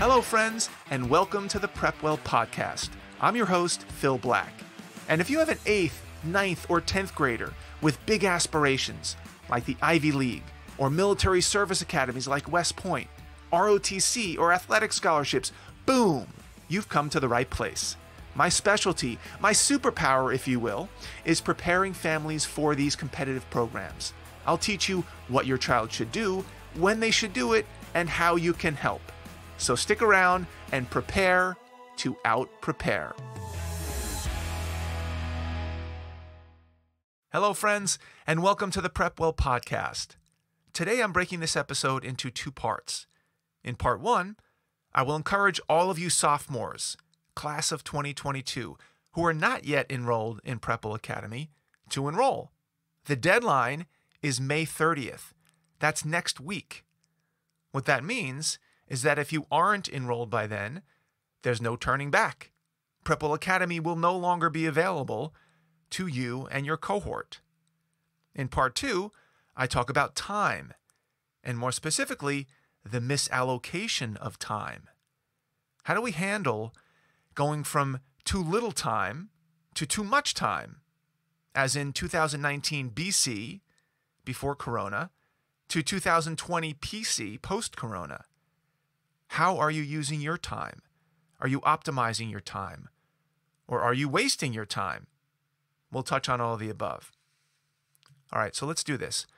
Hello, friends, and welcome to the PrepWell podcast. I'm your host, Phil Black. And if you have an 8th, 9th, or 10th grader with big aspirations, like the Ivy League, or military service academies like West Point, ROTC, or athletic scholarships, boom, you've come to the right place. My specialty, my superpower, if you will, is preparing families for these competitive programs. I'll teach you what your child should do, when they should do it, and how you can help. So stick around and prepare to out-prepare. Hello, friends, and welcome to the PrepWell podcast. Today, I'm breaking this episode into two parts. In part one, I will encourage all of you sophomores, class of 2022, who are not yet enrolled in PrepWell Academy, to enroll. The deadline is May 30th. That's next week. What that means is that if you aren't enrolled by then, there's no turning back. PrepWell Academy will no longer be available to you and your cohort. In part two, I talk about time, and more specifically, the misallocation of time. How do we handle going from too little time to too much time, as in 2019 BC, before Corona, to 2020 PC, post-Corona? How are you using your time? Are you optimizing your time? Or are you wasting your time? We'll touch on all of the above. All right, so let's do this.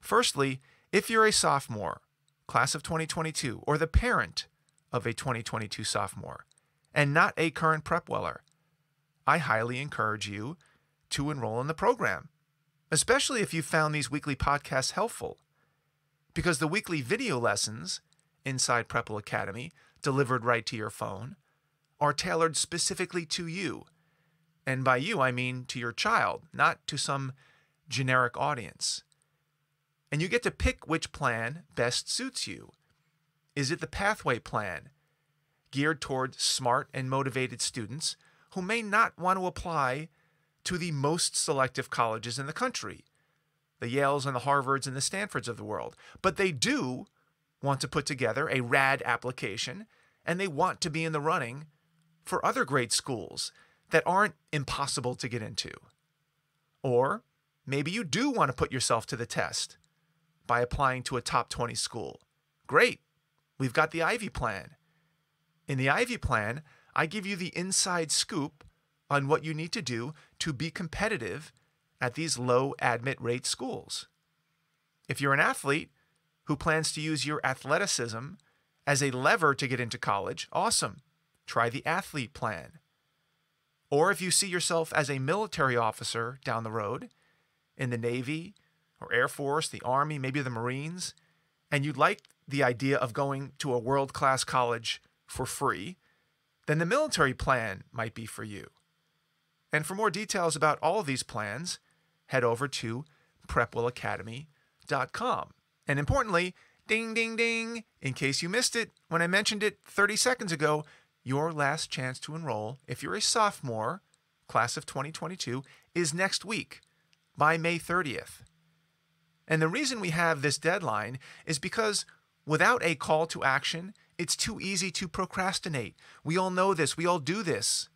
Firstly, if you're a sophomore, class of 2022, or the parent of a 2022 sophomore, and not a current PrepWeller, I highly encourage you to enroll in the program, especially if you found these weekly podcasts helpful, because the weekly video lessons inside PrepWell Academy, delivered right to your phone, are tailored specifically to you. And by you, I mean to your child, not to some generic audience. And you get to pick which plan best suits you. Is it the pathway plan, geared toward smart and motivated students who may not want to apply to the most selective colleges in the country, the Yales and the Harvards and the Stanfords of the world, but they do want to put together a rad application, and they want to be in the running for other great schools that aren't impossible to get into? Or maybe you do want to put yourself to the test by applying to a top 20 school. Great. We've got the Ivy plan. In the Ivy plan, I give you the inside scoop on what you need to do to be competitive at these low admit rate schools. If you're an athlete who plans to use your athleticism as a lever to get into college, awesome. Try the athlete plan. Or if you see yourself as a military officer down the road, in the Navy or Air Force, the Army, maybe the Marines, and you'd like the idea of going to a world-class college for free, then the military plan might be for you. And for more details about all of these plans, head over to PrepWellAcademy.com. And importantly, ding, ding, ding, in case you missed it, when I mentioned it 30 seconds ago, your last chance to enroll, if you're a sophomore, class of 2022, is next week by May 30th. And the reason we have this deadline is because without a call to action, it's too easy to procrastinate. We all know this. We all do this.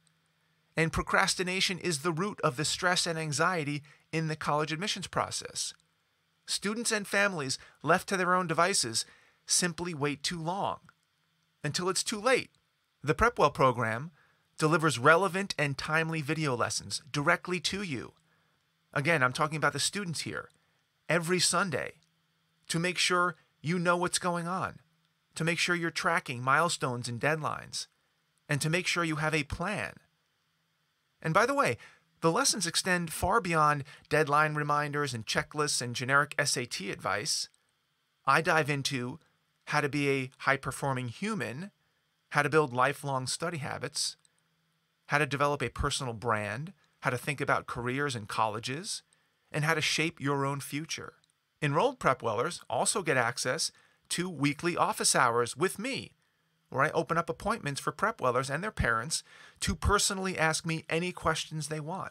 And procrastination is the root of the stress and anxiety in the college admissions process. Students and families left to their own devices simply wait too long until it's too late. The PrepWell program delivers relevant and timely video lessons directly to you. Again, I'm talking about the students here every Sunday to make sure you know what's going on, to make sure you're tracking milestones and deadlines, and to make sure you have a plan. And by the way, the lessons extend far beyond deadline reminders and checklists and generic SAT advice. I dive into how to be a high-performing human, how to build lifelong study habits, how to develop a personal brand, how to think about careers and colleges, and how to shape your own future. Enrolled PrepWellers also get access to weekly office hours with me, where I open up appointments for PrepWellers and their parents to personally ask me any questions they want.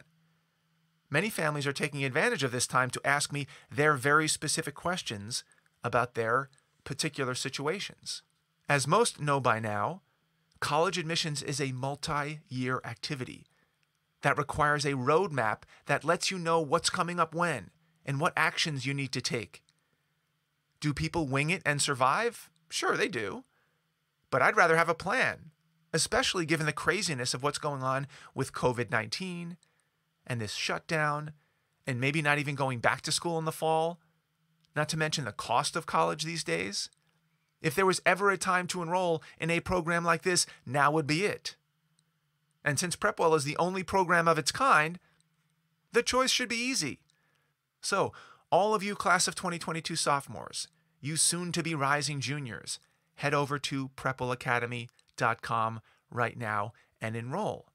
Many families are taking advantage of this time to ask me their very specific questions about their particular situations. As most know by now, college admissions is a multi-year activity that requires a roadmap that lets you know what's coming up when and what actions you need to take. Do people wing it and survive? Sure, they do. But I'd rather have a plan, especially given the craziness of what's going on with COVID-19 and this shutdown and maybe not even going back to school in the fall, not to mention the cost of college these days. If there was ever a time to enroll in a program like this, now would be it. And since PrepWell is the only program of its kind, the choice should be easy. So, all of you class of 2022 sophomores, you soon-to-be rising juniors, head over to PrepWellAcademy.com right now and enroll.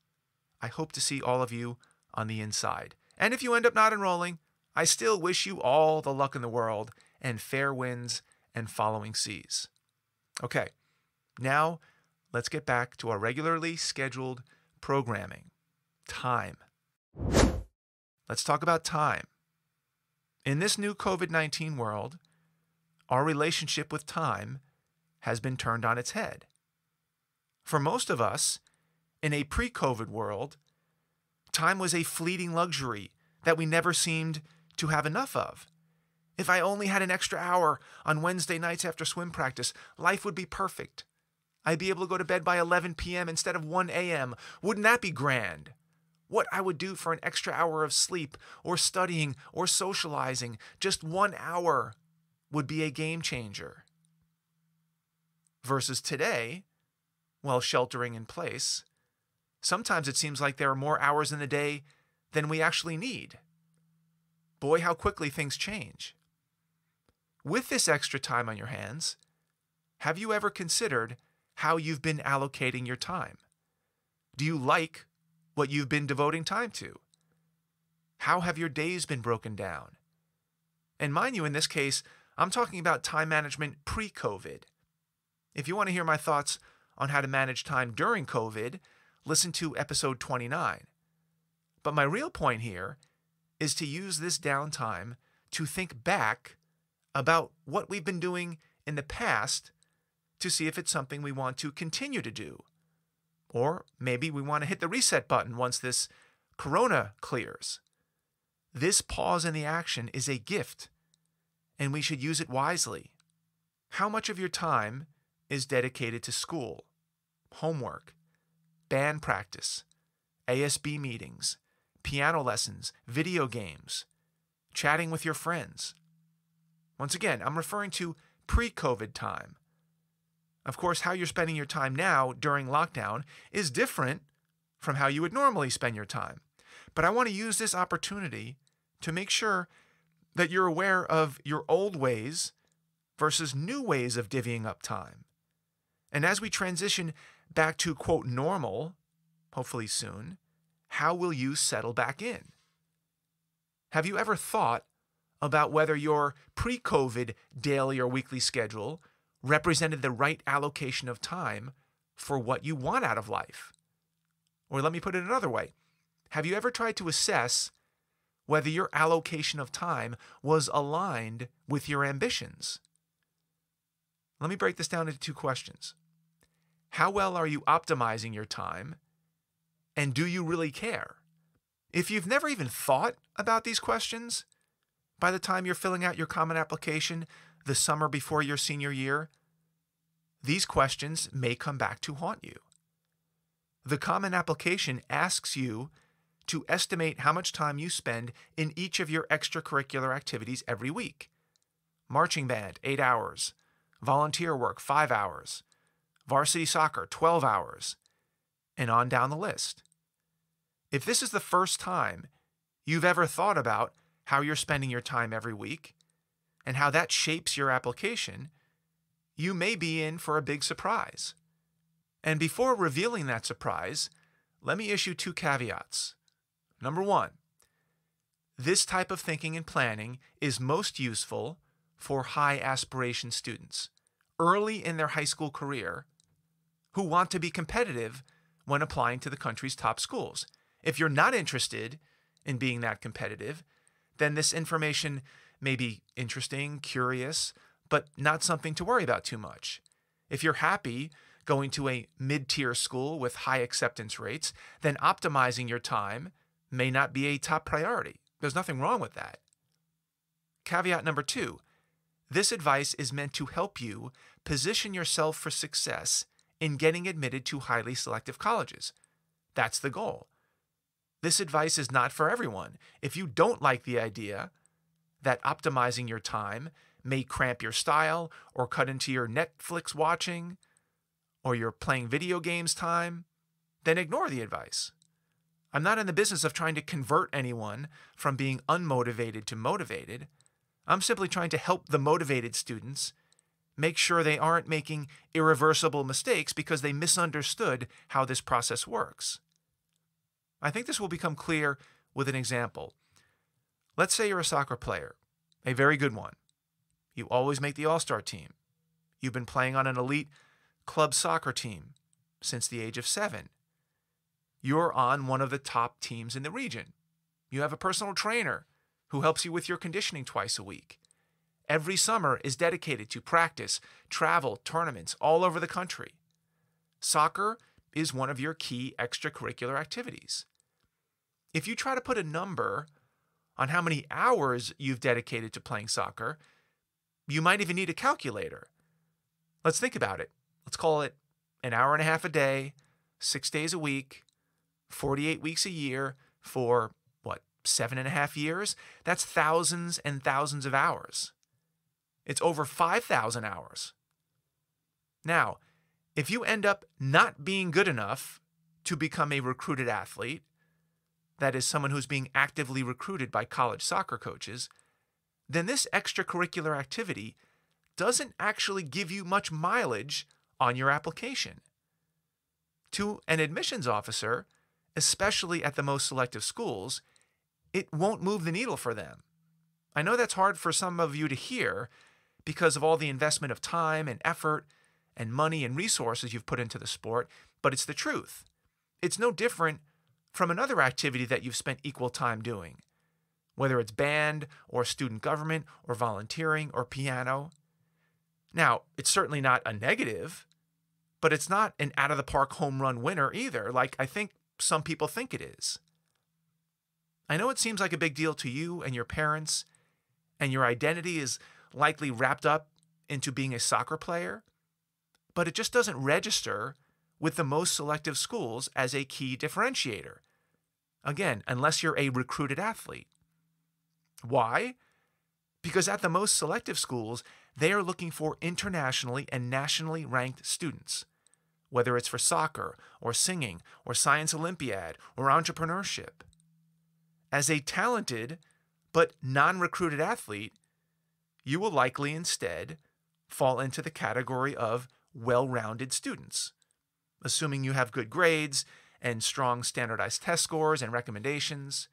I hope to see all of you on the inside. And if you end up not enrolling, I still wish you all the luck in the world and fair winds and following seas. Okay, now let's get back to our regularly scheduled programming. Time. Let's talk about time. In this new COVID-19 world, our relationship with time has been turned on its head. For most of us, in a pre-COVID world, time was a fleeting luxury that we never seemed to have enough of. If I only had an extra hour on Wednesday nights after swim practice, life would be perfect. I'd be able to go to bed by 11 p.m. instead of 1 a.m. Wouldn't that be grand? What I would do for an extra hour of sleep or studying or socializing, just 1 hour, would be a game changer. Versus today, while sheltering in place, sometimes it seems like there are more hours in the day than we actually need. Boy, how quickly things change. With this extra time on your hands, have you ever considered how you've been allocating your time? Do you like what you've been devoting time to? How have your days been broken down? And mind you, in this case, I'm talking about time management pre-COVID. If you want to hear my thoughts on how to manage time during COVID, listen to episode 29. But my real point here is to use this downtime to think back about what we've been doing in the past to see if it's something we want to continue to do. Or maybe we want to hit the reset button once this corona clears. This pause in the action is a gift, and we should use it wisely. How much of your time is dedicated to school, homework, band practice, ASB meetings, piano lessons, video games, chatting with your friends? Once again, I'm referring to pre-COVID time. Of course, how you're spending your time now during lockdown is different from how you would normally spend your time. But I want to use this opportunity to make sure that you're aware of your old ways versus new ways of divvying up time. And as we transition back to, quote, normal, hopefully soon, how will you settle back in? Have you ever thought about whether your pre-COVID daily or weekly schedule represented the right allocation of time for what you want out of life? Or let me put it another way. Have you ever tried to assess whether your allocation of time was aligned with your ambitions? Let me break this down into two questions. How well are you optimizing your time? And do you really care? If you've never even thought about these questions, by the time you're filling out your Common Application the summer before your senior year, these questions may come back to haunt you. The Common Application asks you to estimate how much time you spend in each of your extracurricular activities every week. Marching band, 8 hours. Volunteer work, 5 hours. Varsity soccer, 12 hours. And on down the list. If this is the first time you've ever thought about how you're spending your time every week and how that shapes your application, you may be in for a big surprise. And before revealing that surprise, let me issue two caveats. Number one, this type of thinking and planning is most useful for high aspiration students early in their high school career who want to be competitive when applying to the country's top schools. If you're not interested in being that competitive, then this information may be interesting, curious, but not something to worry about too much. If you're happy going to a mid-tier school with high acceptance rates, then optimizing your time may not be a top priority. There's nothing wrong with that. Caveat number two, this advice is meant to help you position yourself for success in getting admitted to highly selective colleges. That's the goal. This advice is not for everyone. If you don't like the idea that optimizing your time may cramp your style or cut into your Netflix watching or your playing video games time, then ignore the advice. I'm not in the business of trying to convert anyone from being unmotivated to motivated. I'm simply trying to help the motivated students make sure they aren't making irreversible mistakes because they misunderstood how this process works. I think this will become clear with an example. Let's say you're a soccer player, a very good one. You always make the all-star team. You've been playing on an elite club soccer team since the age of 7. You're on one of the top teams in the region. You have a personal trainer who helps you with your conditioning twice a week. Every summer is dedicated to practice, travel, tournaments all over the country. Soccer is one of your key extracurricular activities. If you try to put a number on how many hours you've dedicated to playing soccer, you might even need a calculator. Let's think about it. Let's call it an hour and a half a day, 6 days a week, 48 weeks a year for, 7.5 years? That's thousands and thousands of hours. It's over 5,000 hours. Now, if you end up not being good enough to become a recruited athlete, that is someone who's being actively recruited by college soccer coaches, then this extracurricular activity doesn't actually give you much mileage on your application. To an admissions officer, especially at the most selective schools, it won't move the needle for them. I know that's hard for some of you to hear because of all the investment of time and effort and money and resources you've put into the sport, but it's the truth. It's no different from another activity that you've spent equal time doing, whether it's band or student government or volunteering or piano. Now, it's certainly not a negative, but it's not an out-of-the-park home run winner either, like I think some people think it is. I know it seems like a big deal to you and your parents, and your identity is likely wrapped up into being a soccer player, but it just doesn't register with the most selective schools as a key differentiator. Again, unless you're a recruited athlete. Why? Because at the most selective schools, they are looking for internationally and nationally ranked students, whether it's for soccer or singing or Science Olympiad or entrepreneurship. As a talented but non-recruited athlete, you will likely instead fall into the category of well-rounded students, assuming you have good grades and strong standardized test scores and recommendations.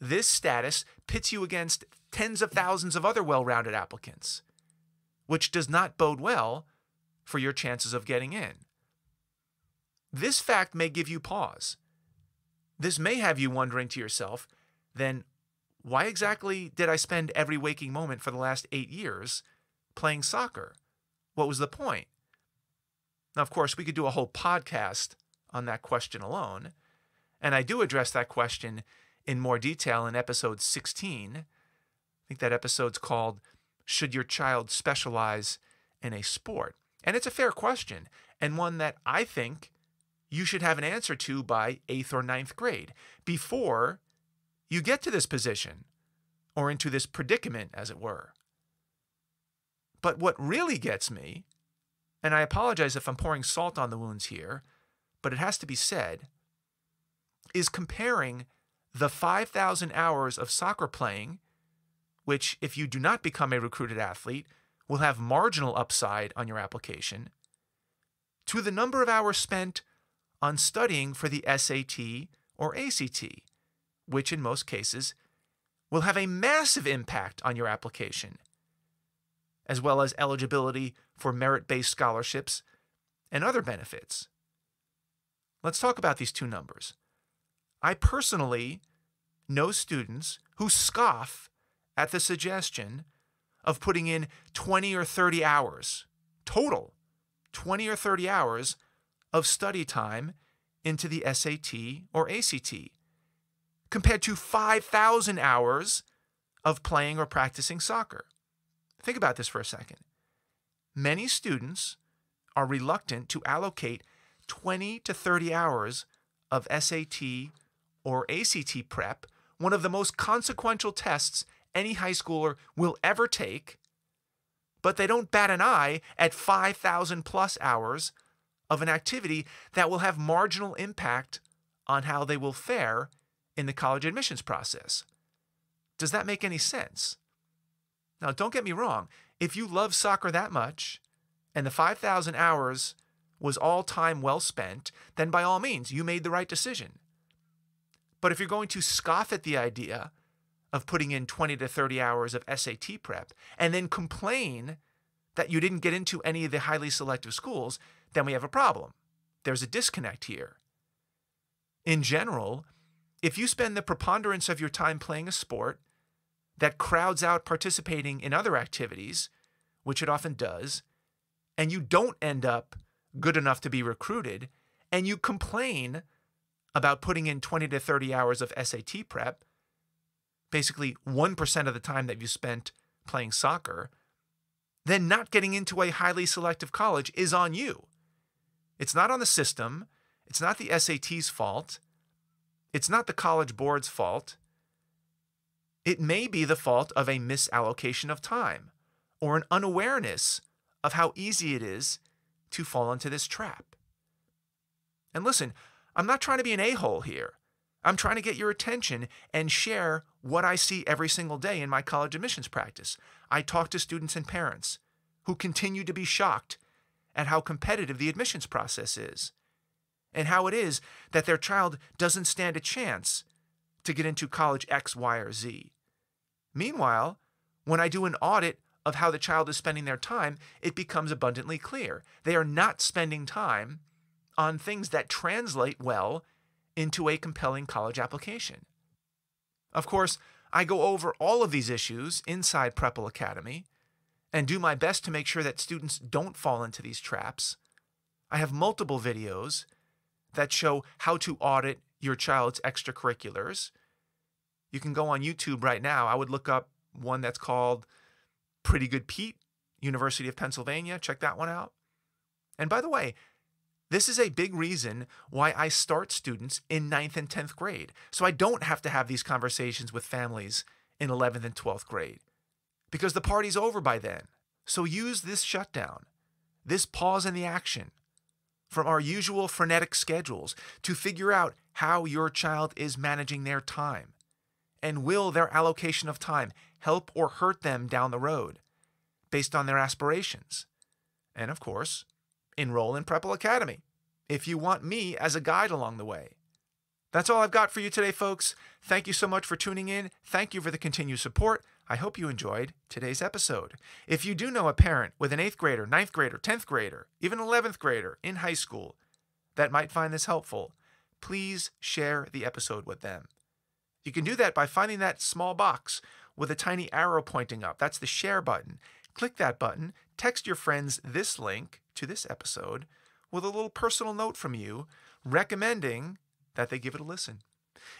This status pits you against tens of thousands of other well-rounded applicants, which does not bode well for your chances of getting in. This fact may give you pause. This may have you wondering to yourself, then why exactly did I spend every waking moment for the last 8 years playing soccer? What was the point? Now, of course, we could do a whole podcast on that question alone, and I do address that question in more detail in episode 16. I think that episode's called, Should Your Child Specialize in a Sport? And it's a fair question, and one that I think you should have an answer to by 8th or 9th grade before you get to this position or into this predicament, as it were. But what really gets me, and I apologize if I'm pouring salt on the wounds here, but it has to be said, is comparing the 5,000 hours of soccer playing, which if you do not become a recruited athlete, will have marginal upside on your application, to the number of hours spent on studying for the SAT or ACT, which in most cases will have a massive impact on your application, as well as eligibility for merit-based scholarships and other benefits. Let's talk about these two numbers. I personally know students who scoff at the suggestion of putting in 20 or 30 hours total 20 or 30 hours of study time into the SAT or ACT, compared to 5,000 hours of playing or practicing soccer. Think about this for a second. Many students are reluctant to allocate 20 to 30 hours of SAT or ACT prep, one of the most consequential tests any high schooler will ever take, but they don't bat an eye at 5,000 plus hours of an activity that will have marginal impact on how they will fare in the college admissions process. Does that make any sense? Now, don't get me wrong. If you love soccer that much and the 5,000 hours was all time well spent, then by all means, you made the right decision. But if you're going to scoff at the idea of putting in 20 to 30 hours of SAT prep and then complain that you didn't get into any of the highly selective schools, then we have a problem. There's a disconnect here. In general, if you spend the preponderance of your time playing a sport that crowds out participating in other activities, which it often does, and you don't end up good enough to be recruited, and you complain about putting in 20 to 30 hours of SAT prep, basically 1% of the time that you spent playing soccer, then not getting into a highly selective college is on you. It's not on the system. It's not the SAT's fault. It's not the College Board's fault. It may be the fault of a misallocation of time or an unawareness of how easy it is to fall into this trap. And listen, I'm not trying to be an a-hole here. I'm trying to get your attention and share what I see every single day in my college admissions practice. I talk to students and parents who continue to be shocked at how competitive the admissions process is and how it is that their child doesn't stand a chance to get into college X, Y, or Z. Meanwhile, when I do an audit of how the child is spending their time, it becomes abundantly clear. They are not spending time on things that translate well into a compelling college application. Of course, I go over all of these issues inside PrepWell Academy and do my best to make sure that students don't fall into these traps. I have multiple videos that show how to audit your child's extracurriculars. You can go on YouTube right now. I would look up one that's called Pretty Good Pete, University of Pennsylvania. Check that one out. And by the way, this is a big reason why I start students in 9th and 10th grade, so I don't have to have these conversations with families in 11th and 12th grade, because the party's over by then. So use this shutdown, this pause in the action from our usual frenetic schedules to figure out how your child is managing their time. And will their allocation of time help or hurt them down the road based on their aspirations? And of course, enroll in PrepWell Academy if you want me as a guide along the way. That's all I've got for you today, folks. Thank you so much for tuning in. Thank you for the continued support. I hope you enjoyed today's episode. If you do know a parent with an 8th grader, 9th grader, 10th grader, even 11th grader in high school that might find this helpful, please share the episode with them. You can do that by finding that small box with a tiny arrow pointing up. That's the share button. Click that button, text your friends this link to this episode with a little personal note from you recommending that they give it a listen.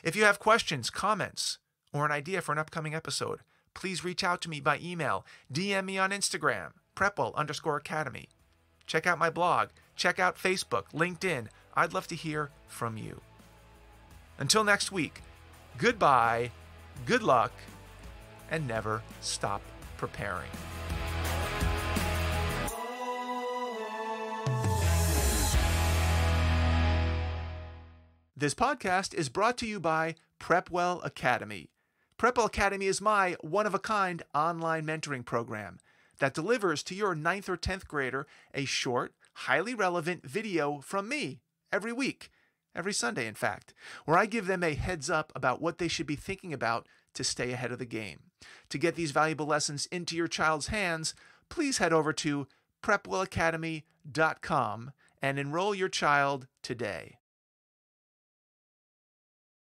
If you have questions, comments, or an idea for an upcoming episode, please reach out to me by email, DM me on Instagram, PrepWell_Academy. Check out my blog, check out Facebook, LinkedIn. I'd love to hear from you. Until next week, goodbye, good luck, and never stop preparing. This podcast is brought to you by PrepWell Academy. PrepWell Academy is my one-of-a-kind online mentoring program that delivers to your 9th or 10th grader a short, highly relevant video from me every week, every Sunday in fact, where I give them a heads up about what they should be thinking about to stay ahead of the game. To get these valuable lessons into your child's hands, please head over to PrepWellAcademy.com and enroll your child today.